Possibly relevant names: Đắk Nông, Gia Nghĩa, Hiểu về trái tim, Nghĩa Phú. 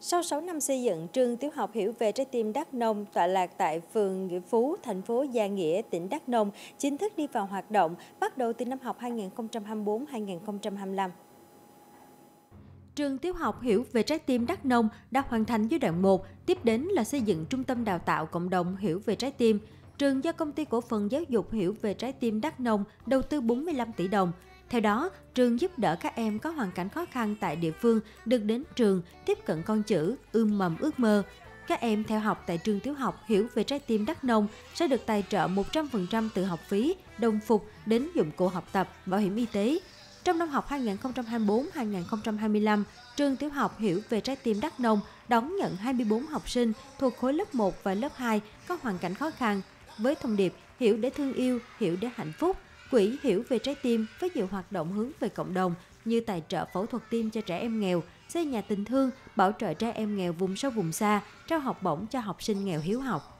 Sau 6 năm xây dựng, trường tiểu học Hiểu về Trái Tim Đắk Nông tọa lạc tại phường Nghĩa Phú, thành phố Gia Nghĩa, tỉnh Đắk Nông chính thức đi vào hoạt động bắt đầu từ năm học 2024-2025. Trường tiểu học Hiểu về Trái Tim Đắk Nông đã hoàn thành giai đoạn 1, tiếp đến là xây dựng trung tâm đào tạo cộng đồng Hiểu về Trái Tim. Trường do Công ty Cổ phần Giáo dục Hiểu về Trái Tim Đắk Nông đầu tư 45 tỷ đồng. Theo đó, trường giúp đỡ các em có hoàn cảnh khó khăn tại địa phương được đến trường, tiếp cận con chữ, ươm mầm ước mơ. Các em theo học tại trường tiểu học Hiểu về Trái Tim Đắk Nông sẽ được tài trợ 100% từ học phí, đồng phục đến dụng cụ học tập, bảo hiểm y tế. Trong năm học 2024-2025, trường tiểu học Hiểu về Trái Tim Đắk Nông đón nhận 24 học sinh thuộc khối lớp 1 và lớp 2 có hoàn cảnh khó khăn, với thông điệp hiểu để thương yêu, hiểu để hạnh phúc. Quỹ Hiểu về Trái Tim với nhiều hoạt động hướng về cộng đồng như tài trợ phẫu thuật tim cho trẻ em nghèo, xây nhà tình thương, bảo trợ trẻ em nghèo vùng sâu vùng xa, trao học bổng cho học sinh nghèo hiếu học.